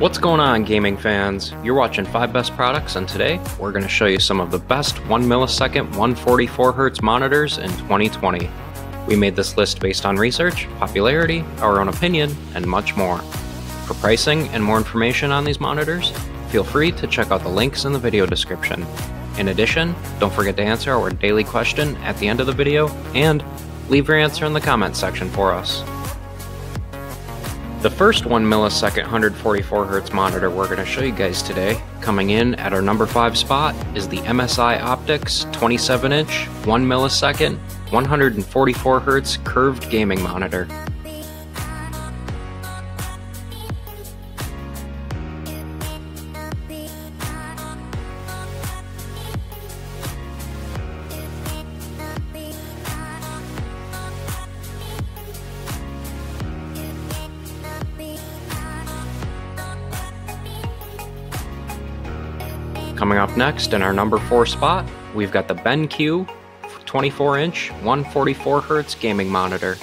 What's going on, gaming fans? You're watching 5 Best Products, and today we're going to show you some of the best 1 millisecond 144Hz monitors in 2020. We made this list based on research, popularity, our own opinion, and much more. For pricing and more information on these monitors, feel free to check out the links in the video description. In addition, don't forget to answer our daily question at the end of the video, and leave your answer in the comments section for us. The first 1 millisecond 144Hz monitor we're going to show you guys today, coming in at our number 5 spot, is the MSI Optix 27 inch 1 millisecond 144Hz curved gaming monitor. Coming up next in our number 4 spot, we've got the BenQ 24 inch 144Hz gaming monitor.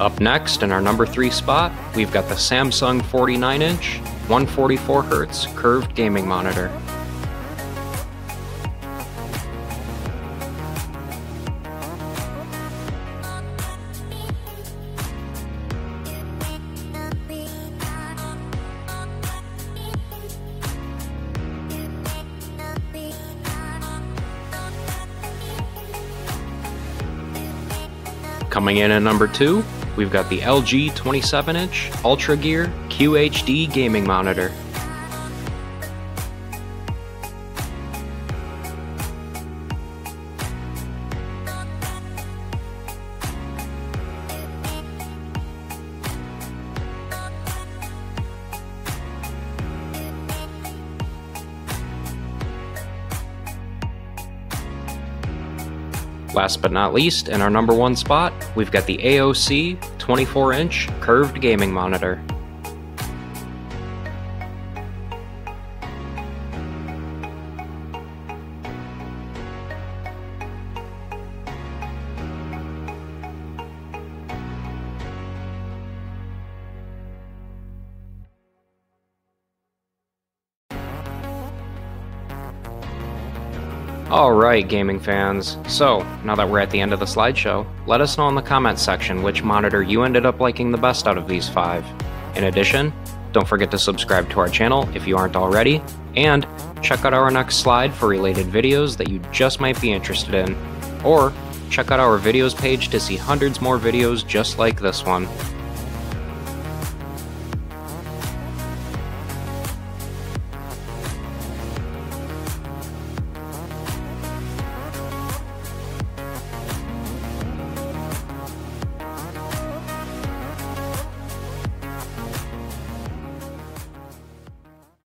Up next, in our number 3 spot, we've got the Samsung 49 inch 144Hz curved gaming monitor. Coming in at number 2, we've got the LG 27 inch UltraGear QHD gaming monitor. Last but not least, in our number 1 spot, we've got the AOC 24 inch curved gaming monitor. Alright, gaming fans, so now that we're at the end of the slideshow, let us know in the comments section which monitor you ended up liking the best out of these 5. In addition, don't forget to subscribe to our channel if you aren't already, and check out our next slide for related videos that you just might be interested in, or check out our videos page to see hundreds more videos just like this one.